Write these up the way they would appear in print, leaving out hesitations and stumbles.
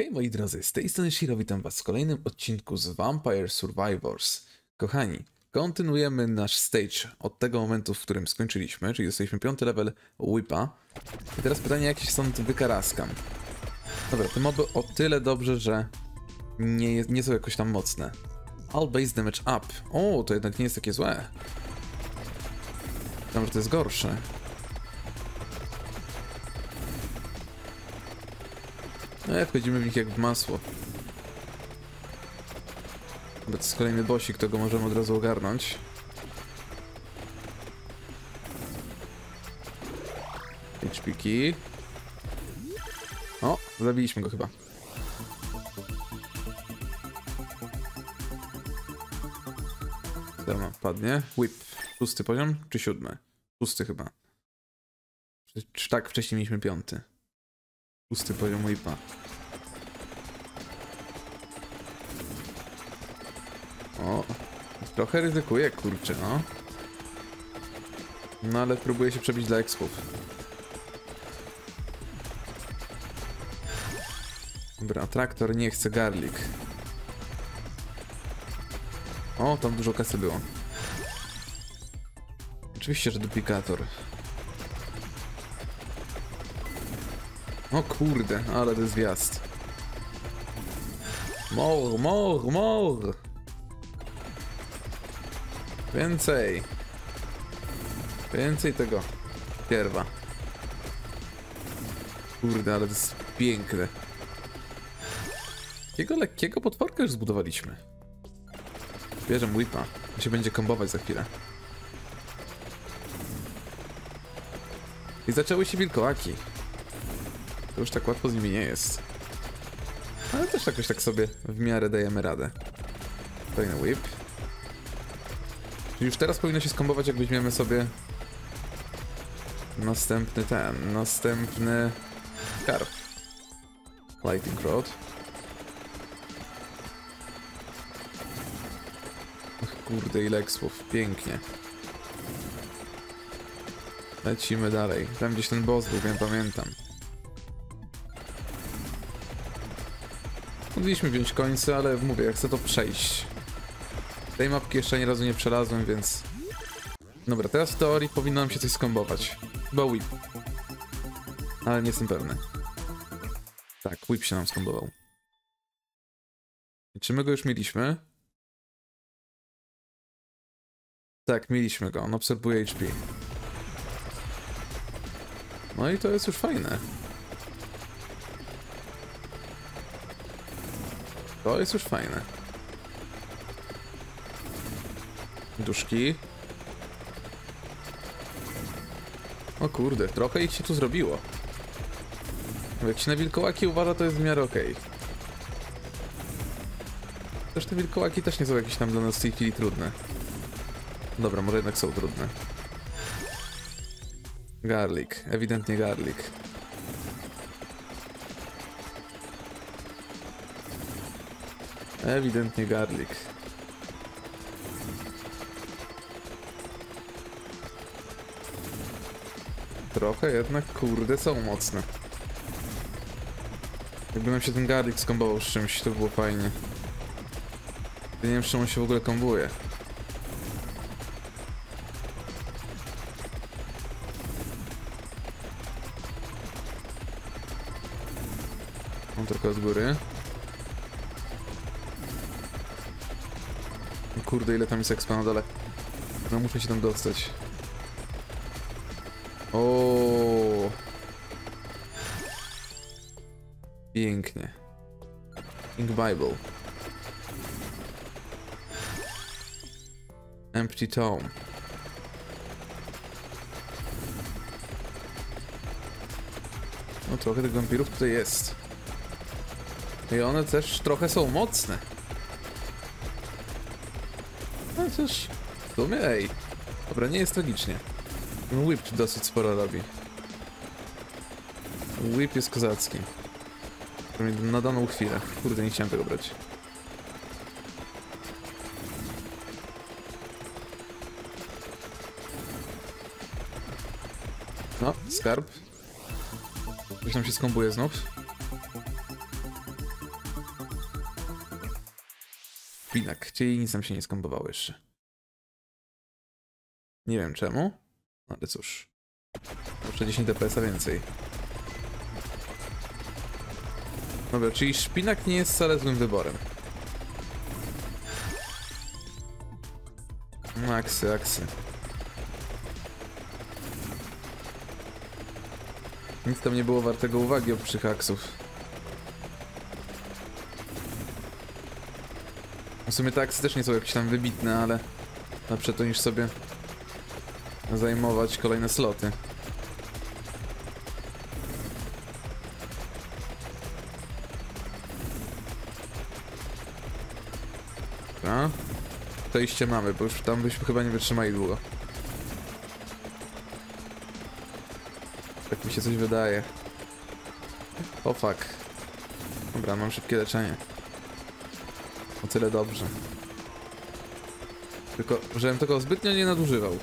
Hej moi drodzy, z tej strony Shiro, witam was w kolejnym odcinku z Vampire Survivors. Kochani, kontynuujemy nasz stage od tego momentu, w którym skończyliśmy, czyli dostaliśmy 5. level Whipa. I teraz pytanie, jak się stąd wykaraskam. Dobra, te moby o tyle dobrze, że nie są jakoś tam mocne. All Base Damage Up. O, to jednak nie jest takie złe. Myślałem, że to jest gorsze. No, wchodzimy w nich jak w masło. To jest kolejny bossik, to go możemy od razu ogarnąć. HP-ki. O, zabiliśmy go chyba. Darma padnie. Whip. 6. poziom, czy 7? 6 chyba. Czy tak, wcześniej mieliśmy 5. 6. poziom Whipa. O, trochę ryzykuję, kurczę, no. No ale próbuję się przebić dla expów. Dobra, traktor nie chce garlic. O, tam dużo kasy było. Oczywiście, że duplikator. O kurde, ale to jest zwiast. More! Więcej! Więcej tego. Pierwa. Kurde, ale to jest piękne. Jakiego lekkiego potworka już zbudowaliśmy. Bierzę whipa. On się będzie kombować za chwilę. I zaczęły się wilkołaki. To już tak łatwo z nimi nie jest. Ale też jakoś tak sobie w miarę dajemy radę. Kolejny whip. Już teraz powinno się skombować, jak weźmiemy sobie następny następny Carp Lightning Road. Ach, kurde, ile eksów, pięknie. Lecimy dalej, tam gdzieś ten boss był, ja pamiętam. Mogliśmy wziąć końce, ale mówię, ja chcę to przejść. Tej mapki jeszcze ani razu nie przelazłem, więc... Dobra, teraz w teorii powinno nam się coś skombować. Chyba whip. Ale nie jestem pewny. Tak, whip się nam skombował. Czy my go już mieliśmy? Tak, mieliśmy go, on absorbuje HP. No i to jest już fajne. To jest już fajne. Duszki. O kurde, trochę ich się tu zrobiło. Jak się na wilkołaki uważa, to jest w miarę okej. Też te wilkołaki też nie są jakieś tam dla nas w tej chwili trudne. Dobra, może jednak są trudne. Garlic, ewidentnie garlic. Ewidentnie garlic. Trochę jednak, kurde, są mocne. Jakby nam się ten garlic skombował z czymś, to było fajnie. Nie wiem, czemu on się w ogóle kombuje. Mam tylko od góry. O kurde, ile tam jest expa na dole. No muszę się tam dostać. O, pięknie. King Bible. Empty Tome. No trochę tych wampirów tutaj jest. I one też trochę są mocne. No też w sumie, ej. Dobra, nie jest tragicznie. Whip dosyć sporo robi. Whip jest kozacki. Na daną chwilę. Kurde, nie chciałem tego brać. No, skarb. Coś tam się skombuje znów. Splinak, czyli nic nam się nie skombowało jeszcze. Nie wiem czemu, ale cóż. Jeszcze 10 DPS-a więcej. Dobra, czyli szpinak nie jest wcale złym wyborem. Aksy, aksy. Nic tam nie było wartego uwagi oprócz aksów. W sumie te aksy też nie są jakieś tam wybitne, ale lepsze to niż sobie zajmować kolejne sloty. Dobra. To iście mamy, bo już tam byśmy chyba nie wytrzymali długo. Tak mi się coś wydaje. O fuck. Dobra, mam szybkie leczenie. O tyle dobrze. Tylko, żebym tego zbytnio nie nadużywał.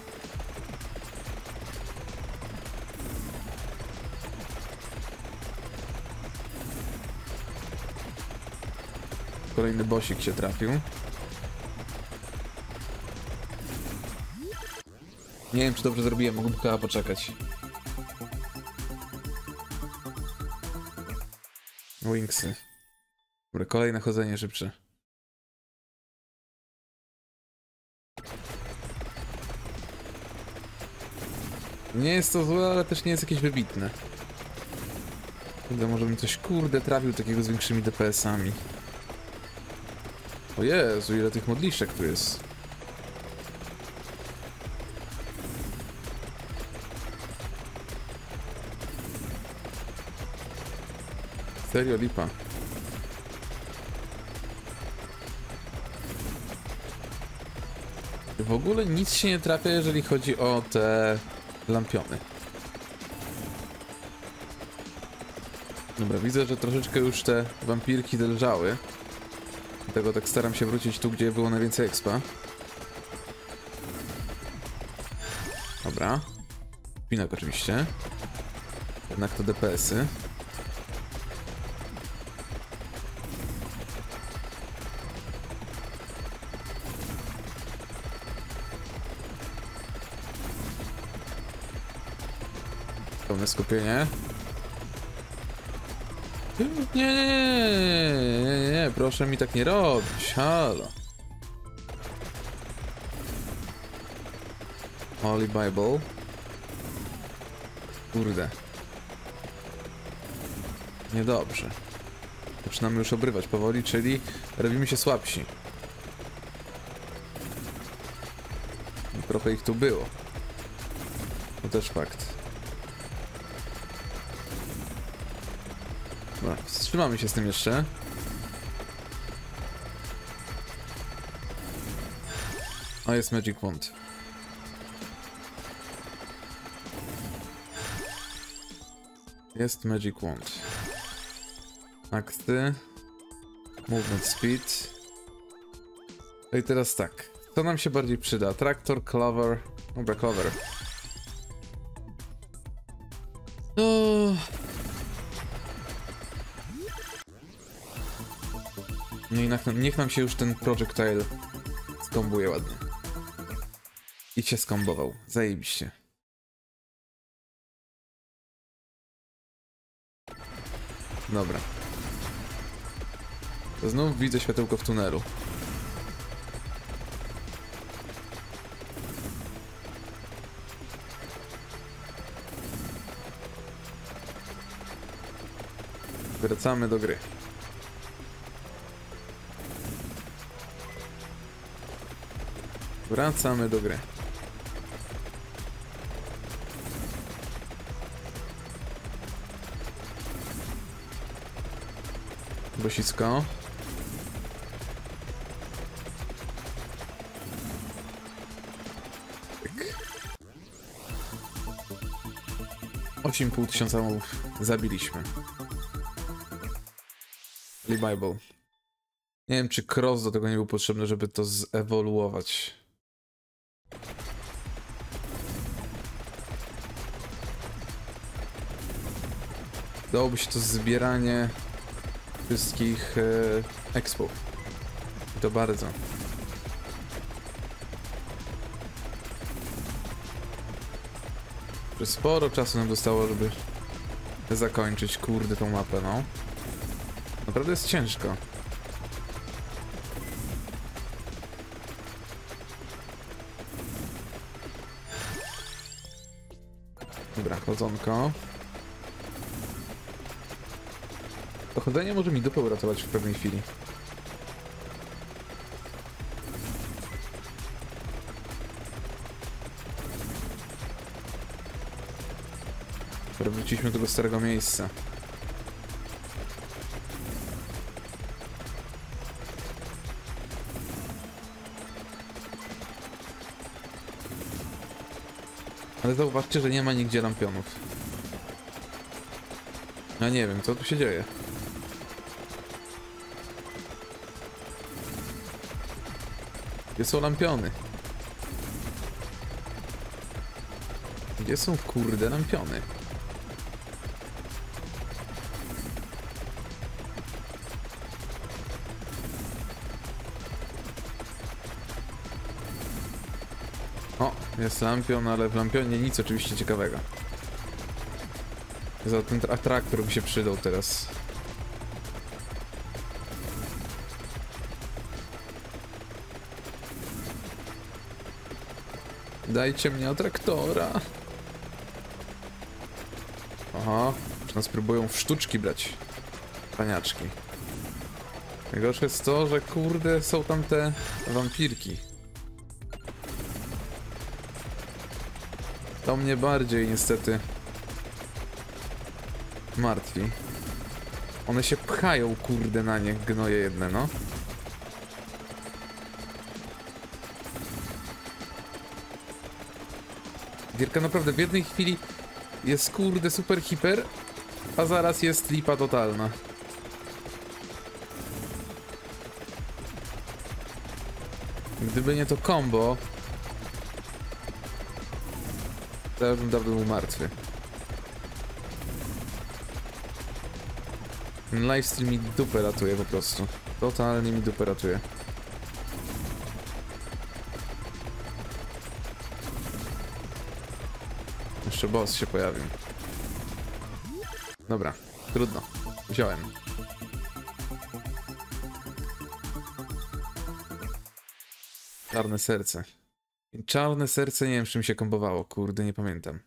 Kolejny bosik się trafił. Nie wiem, czy dobrze zrobiłem, mógłbym chyba poczekać. Wingsy. Dobra, kolejne chodzenie szybsze. Nie jest to złe, ale też nie jest jakieś wybitne. Chyba może bym coś kurde trafił takiego z większymi DPS-ami. O Jezu, ile tych modliszek tu jest. Serio lipa. W ogóle nic się nie trafia, jeżeli chodzi o te lampiony. Dobra, widzę, że troszeczkę już te wampirki drżały. Dlatego tak staram się wrócić tu, gdzie było najwięcej expa. Dobra. Pinak oczywiście. Jednak to DPS-y. Pełne skupienie. Nie, proszę mi tak nie robić, halo. Holy Bible. Kurde. Niedobrze. Zaczynamy już obrywać powoli, czyli robimy się słabsi. Trochę ich tu było. To też fakt. Dobra, wstrzymamy się z tym jeszcze. O, jest Magic Wand. Jest Magic Wand. Akty. Movement Speed. I teraz tak. Co nam się bardziej przyda? Traktor, Clover. Dobra, Clover. Niech nam się już ten projectile skombuje ładnie. I się skombował. Zajebiście. Dobra. To znów widzę światełko w tunelu. Wracamy do gry. Wracamy do gry. Bosisko. Tyk. 8500 mobów zabiliśmy. Holy Bible. Nie wiem, czy cross do tego nie był potrzebny, żeby to zewoluować. Dałoby się to zbieranie wszystkich expo. I to bardzo. Sporo czasu nam zostało, żeby zakończyć, kurde, tą mapę, no. Naprawdę jest ciężko. Dobra, chodzonko. To chodzenie może mi dupę uratować w pewnej chwili. Wróciliśmy do tego starego miejsca. Ale zauważcie, że nie ma nigdzie lampionów. Ja nie wiem, co tu się dzieje. Gdzie są lampiony? Gdzie są, kurde, lampiony? Jest lampion, ale w lampionie nic oczywiście ciekawego. Za ten atraktor by się przydał teraz. Dajcie mnie atraktora. Oho, czy nas próbują w sztuczki brać? Paniaczki. Najgorsze jest to, że kurde są tam te wampirki. To mnie bardziej niestety martwi. One się pchają, kurde, na nie, gnoje jedne, no. Gierka naprawdę w jednej chwili jest, kurde, super hiper, a zaraz jest lipa totalna. Gdyby nie to combo, teraz bym dawno był martwy. Ten livestream mi dupę ratuje po prostu. Totalnie mi dupę ratuje. Jeszcze boss się pojawił. Dobra, trudno. Wziąłem. Czarne serce. Czarne serce, nie wiem, z czym się kombowało, kurde, nie pamiętam.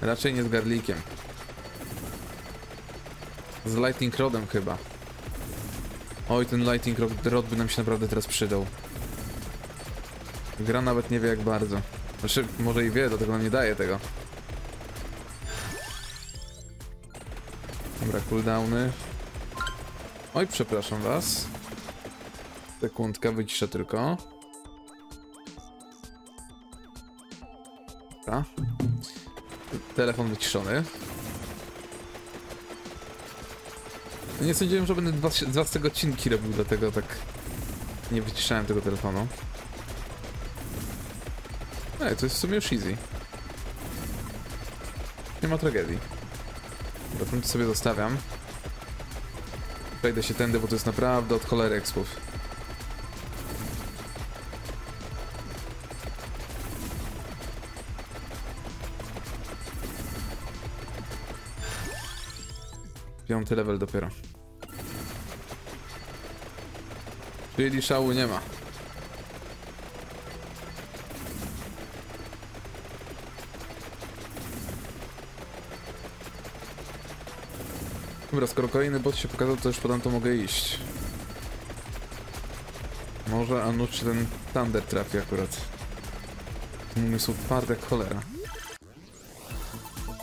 Raczej nie z garlikiem. Z Lightning Rodem chyba. Oj, ten Lightning Rod by nam się naprawdę teraz przydał. Gra nawet nie wie jak bardzo. Znaczy, może i wie, dlatego nam nie daje tego. Dobra, cooldowny. Oj, przepraszam was. Sekundka, wyciszę tylko. Telefon wyciszony. Nie sądziłem, że będę dwa z tego odcinki robił, dlatego tak nie wyciszałem tego telefonu. Ej, to jest w sumie już easy. Nie ma tragedii. Zatem to sobie zostawiam. Przejdę się tędy, bo to jest naprawdę od cholery expów. Piąty level dopiero. Czyli szału nie ma. Dobra, skoro kolejny boss się pokazał, to już podam, to mogę iść. Może Anucz ten Thunder trafi akurat. Umysł twardy jak cholera.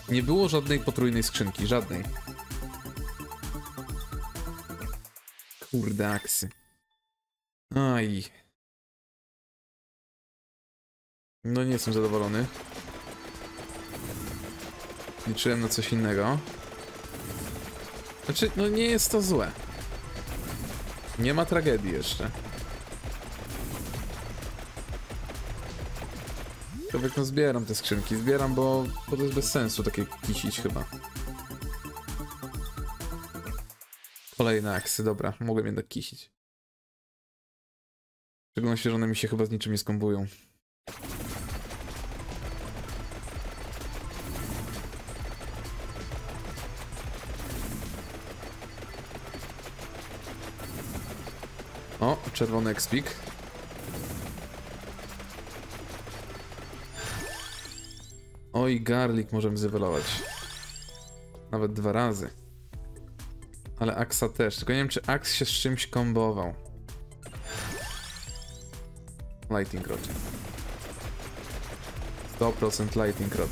Nie było żadnej potrójnej skrzynki, żadnej. Kurde, aksy. Aj. No nie jestem zadowolony. Liczyłem na coś innego. Znaczy, no nie jest to złe. Nie ma tragedii jeszcze. Człowiek, no zbieram te skrzynki. Zbieram, bo to jest bez sensu takie kisić chyba. Kolejne aksy, dobra, mogłem jednak kisić. W szczególności, że one mi się chyba z niczym nie skombują. O, czerwony ekspik. Oj, garlic możemy zwylować. Nawet dwa razy. Ale Aksa też. Tylko nie wiem, czy Aks się z czymś kombował. Lightning Rod. 100% Lightning Rod.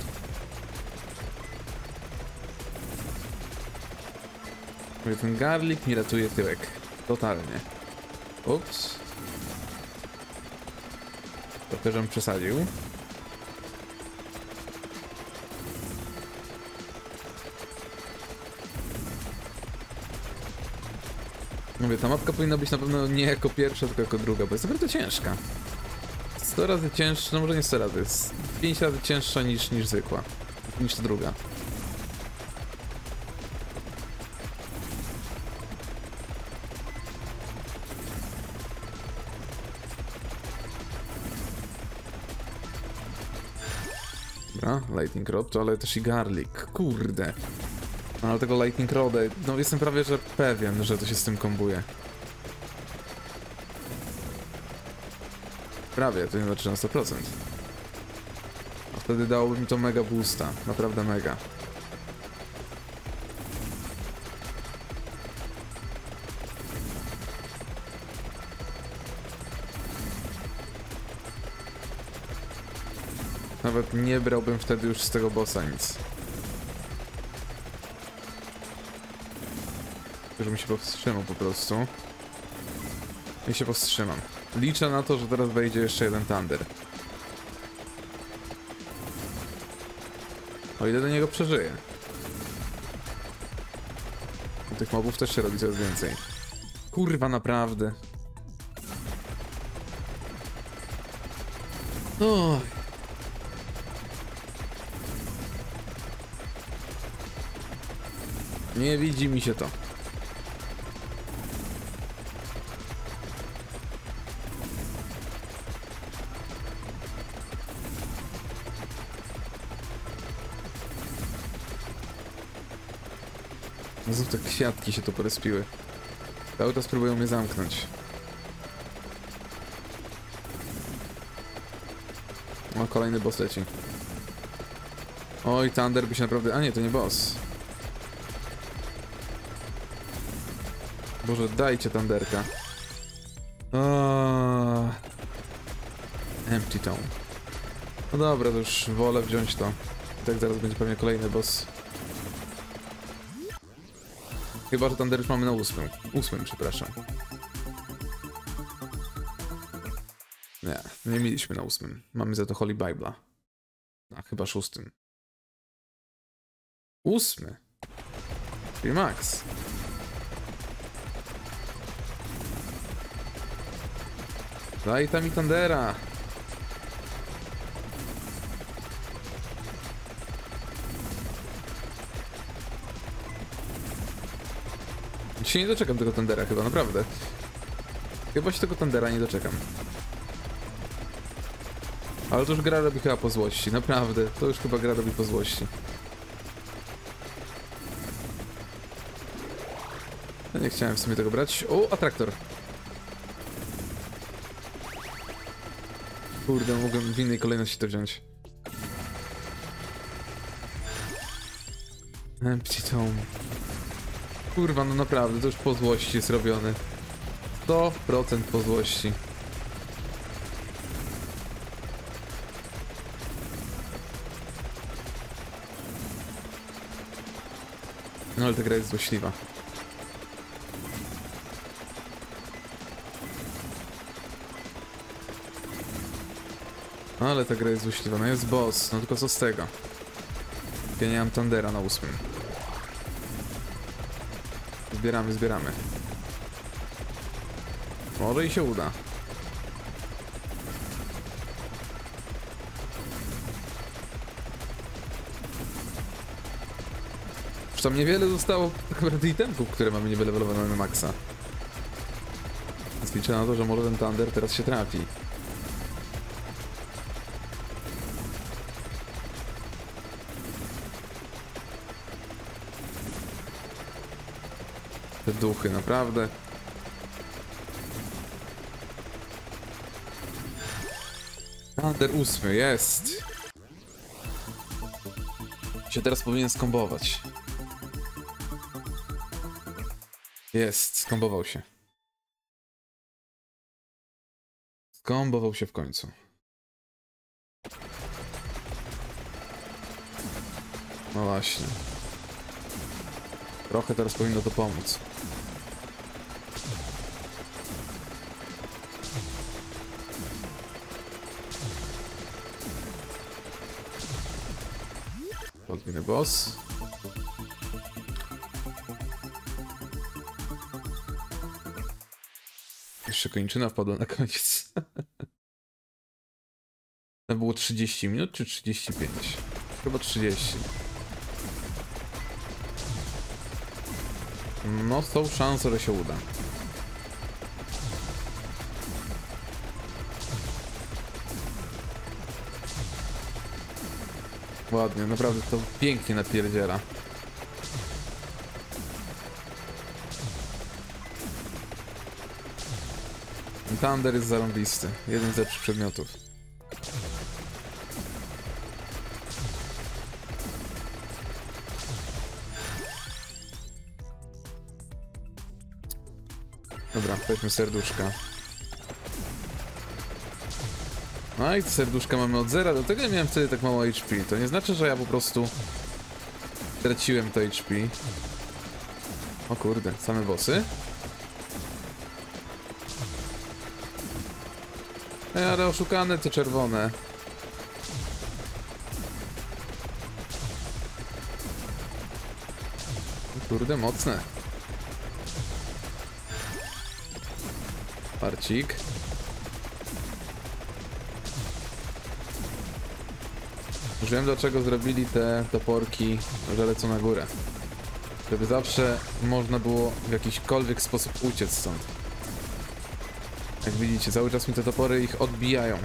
Ten garlic mi ratuje tyłek. Totalnie. Ups. To też on przesadził. Mówię, ta mapka powinna być na pewno nie jako pierwsza, tylko jako druga, bo jest naprawdę ciężka. 100 razy cięższa, no może nie 100 razy, jest 5 razy cięższa niż zwykła, niż ta druga. Dobra, Lightning Rod, ale też i garlic, kurde. No, ale tego Lightning Roda, no jestem prawie, że pewien, że to się z tym kombuje. Prawie, to nie znaczy na 100%. A wtedy dałoby mi to mega boosta, naprawdę mega. Nawet nie brałbym wtedy już z tego bossa nic. Żebym się powstrzymał po prostu. I się powstrzymam. Liczę na to, że teraz wejdzie jeszcze jeden Thunder. O ile do niego przeżyję. U tych mobów też się robi coraz więcej. Kurwa, naprawdę. No. Nie widzi mi się to. Znów te kwiatki się to porespiły. Te auta spróbują mnie zamknąć. O, kolejny boss leci. Oj, Thunder by się naprawdę... A nie, to nie boss. Boże, dajcie Thunderka. O... Empty Tome. No dobra, to już wolę wziąć to. I tak zaraz będzie pewnie kolejny boss. Chyba, że Thunder już mamy na 8. 8, przepraszam. Nie, nie mieliśmy na 8. Mamy za to Holy Bible. A chyba 6. 8. Czyli max. Daj tam i Thundera. Się nie doczekam tego Thundera chyba, naprawdę. Chyba się tego Thundera nie doczekam. Ale to już gra robi chyba po złości, naprawdę. To już chyba gra robi po złości. Ja nie chciałem w sumie tego brać. O, atraktor. Kurde, mogłem w innej kolejności to wziąć. Empty Tome. Kurwa, no naprawdę, to już po złości jest robione. 100% po złości. No ale ta gra jest złośliwa. Ale ta gra jest złośliwa, no jest boss, no tylko co z tego? Ja nie mam Thundera na 8. Zbieramy, zbieramy. Może i się uda. Już tam niewiele zostało tak naprawdę itemków, które mamy niewelewowane na maksa. Więc liczę na to, że może ten Thunder teraz się trafi. Te duchy, naprawdę. Thunder 8, jest! Się teraz powinien skombować. Jest, skombował się. Skombował się w końcu. No właśnie. Trochę teraz powinno to pomóc. Podwójny boss. Jeszcze kończyna wpadła na koniec. To było 30 minut czy 35? Chyba 30. No są szanse, że się uda. Ładnie, naprawdę to pięknie napierdziela. Thunder jest zarąbisty. Jeden z lepszych przedmiotów. Dobra, weźmy serduszka. No i serduszka mamy od zera, dlatego ja miałem wtedy tak mało HP. To nie znaczy, że ja po prostu traciłem to HP. O kurde, same bossy. Ale oszukane to czerwone. Kurde, mocne. Parcik. Już wiem, dlaczego zrobili te toporki, że lecą na górę. Żeby zawsze można było w jakiśkolwiek sposób uciec stąd. Jak widzicie, cały czas mi te topory ich odbijają.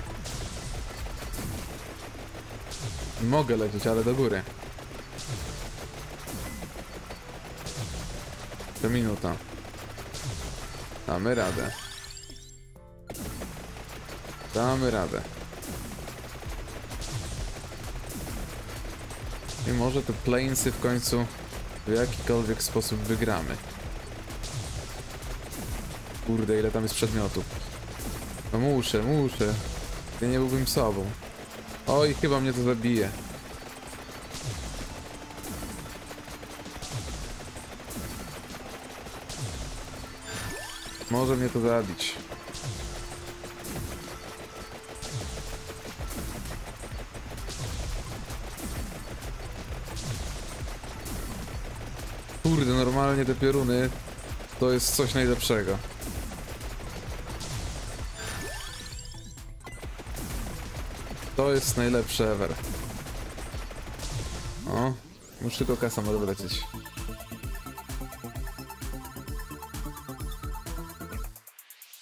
Mogę lecieć, ale do góry. To minuta. Damy radę. Damy radę. I może te plainsy w końcu w jakikolwiek sposób wygramy. Kurde, ile tam jest przedmiotów. No muszę, muszę. Ja nie byłbym sobą. Oj, chyba mnie to zabije. Może mnie to zabić. Kurde, normalnie te pioruny to jest coś najlepszego. To jest najlepsze ever. O, muszę tylko kasa może wlecieć.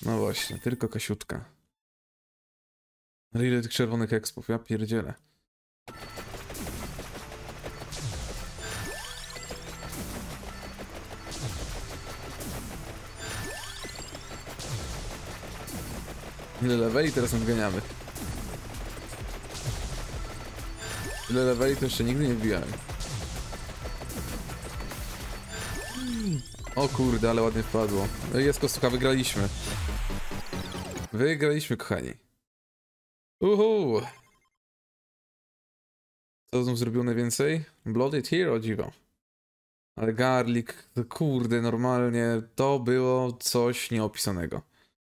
No właśnie, tylko kasiutka. Ale ile tych czerwonych ekspów, ja pierdzielę. Ile leveli teraz nadganiamy? Tyle leveli to jeszcze nigdy nie wbijałem. O kurde, ale ładnie wpadło. Jest kostucha, wygraliśmy. Wygraliśmy, kochani. Uhu! Co znów zrobił najwięcej? Bloody Hero, dziwo. Ale Garlic, kurde, normalnie to było coś nieopisanego.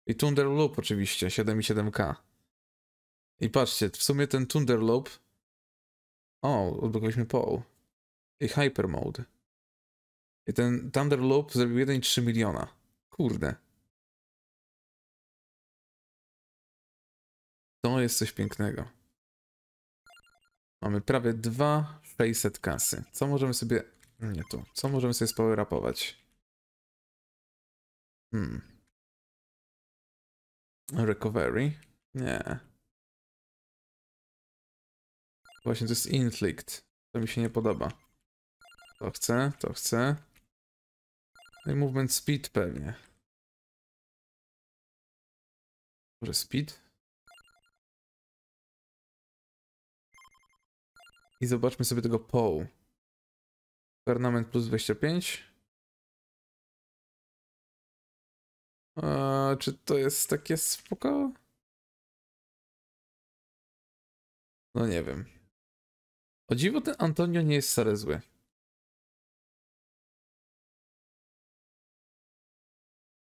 I Thunder Loop oczywiście, 7,7K. I patrzcie, w sumie ten Thunder Loop. O, odblokowaliśmy poł. I Hypermode. I ten Thunder Loop zrobił 1,3 miliona. Kurde. To jest coś pięknego. Mamy prawie 2,600 kasy. Co możemy sobie... Nie tu. Co możemy sobie spowerapować? Recovery? Nie. Właśnie to jest Inflict. To mi się nie podoba. To chcę, to chcę. No i Movement Speed pewnie. Może Speed? I zobaczmy sobie tego Poe. Ornament plus 25. Czy to jest takie spoko? No nie wiem. O dziwo ten Antonio nie jest wcale zły.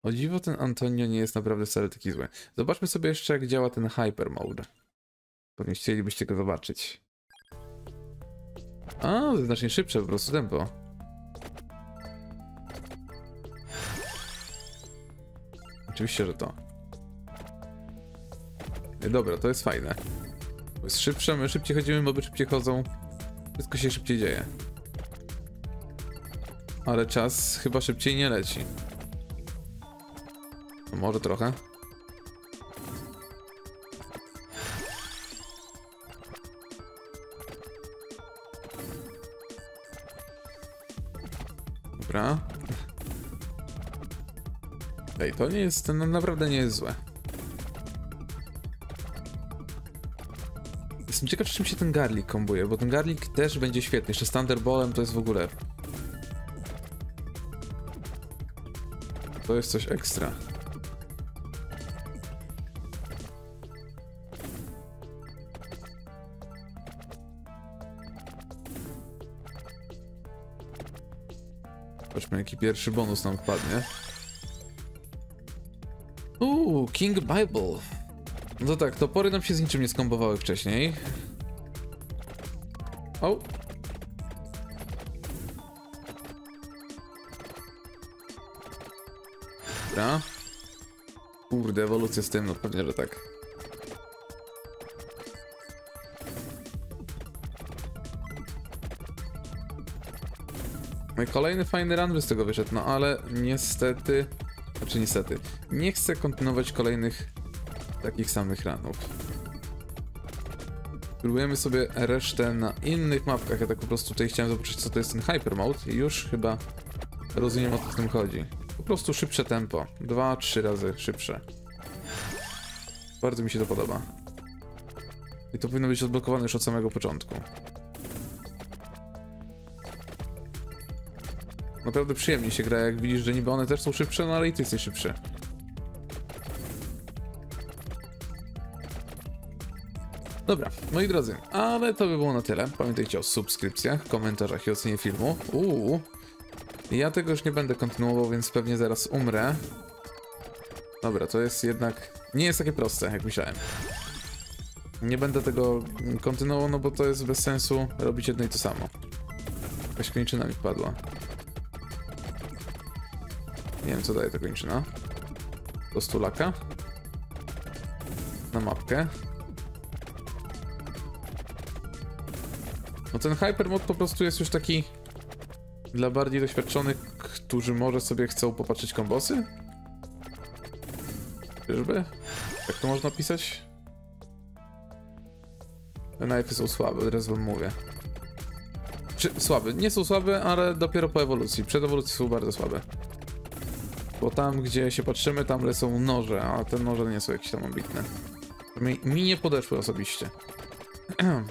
O dziwo ten Antonio nie jest naprawdę wcale taki zły. Zobaczmy sobie jeszcze, jak działa ten Hypermode. Pewnie chcielibyście go zobaczyć. A, to jest znacznie szybsze po prostu tempo. Oczywiście, że to. Dobra, to jest fajne. To jest szybsze, my szybciej chodzimy, moby szybciej chodzą. Wszystko się szybciej dzieje. Ale czas chyba szybciej nie leci. No, może trochę. Dobra. Ej, to nie jest, to naprawdę nie jest złe. Jestem ciekaw, czym się ten garlic kombuje, bo ten garlic też będzie świetny. Jeszcze z Thunderbolem to jest w ogóle... To jest coś ekstra. Zobaczmy, jaki pierwszy bonus nam wpadnie. King Bible. No tak, topory nam się z niczym nie skombowały wcześniej. O! Dobra. Kurde, ewolucja z tym, no pewnie, że tak. No i kolejny fajny run by z tego wyszedł, no ale niestety... Znaczy niestety, nie chcę kontynuować kolejnych takich samych ranów. Spróbujemy sobie resztę na innych mapkach. Ja tak po prostu tutaj chciałem zobaczyć, co to jest ten Hypermode i już chyba rozumiem, o co w tym chodzi. Po prostu szybsze tempo. 2-3 razy szybsze. Bardzo mi się to podoba. I to powinno być odblokowane już od samego początku. Naprawdę przyjemnie się gra, jak widzisz, że niby one też są szybsze, no ale i ty jesteś szybszy. Dobra, moi drodzy, ale to by było na tyle. Pamiętajcie o subskrypcjach, komentarzach i ocenie filmu. Ja tego już nie będę kontynuował, więc pewnie zaraz umrę. Dobra, to jest jednak... Nie jest takie proste, jak myślałem. Nie będę tego kontynuował, no bo to jest bez sensu robić jedno i to samo. Jakaś kończyna mi wpadła. Nie wiem, co daje ta kończyna. Do stulaka. Na mapkę. No ten Hypermode po prostu jest już taki... Dla bardziej doświadczonych, którzy może sobie chcą popatrzeć kombosy? Czyżby? Jak to można pisać? Te knife'y są słabe, teraz wam mówię. Słabe. Nie są słabe, ale dopiero po ewolucji. Przed ewolucją są bardzo słabe. Bo tam, gdzie się patrzymy, tam lecą noże, a te noże nie są jakieś tam ambitne. Mi nie podeszły osobiście.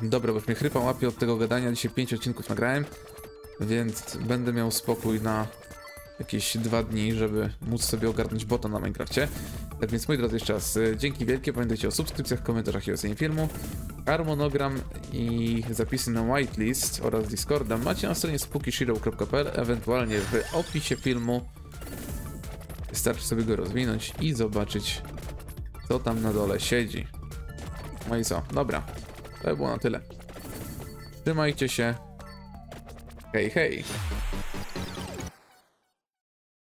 Dobra, bo już mnie chrypa łapie od tego gadania. Dzisiaj 5 odcinków nagrałem, więc będę miał spokój na jakieś 2 dni, żeby móc sobie ogarnąć bota na Minecrafcie. Tak więc, moi drodzy, jeszcze raz dzięki wielkie. Pamiętajcie o subskrypcjach, komentarzach i ocenie filmu. Harmonogram i zapisy na whitelist oraz Discorda macie na stronie spookyshiro.pl, ewentualnie w opisie filmu. Wystarczy sobie go rozwinąć i zobaczyć, co tam na dole siedzi. No i co? Dobra. To było na tyle. Trzymajcie się. Hej, hej.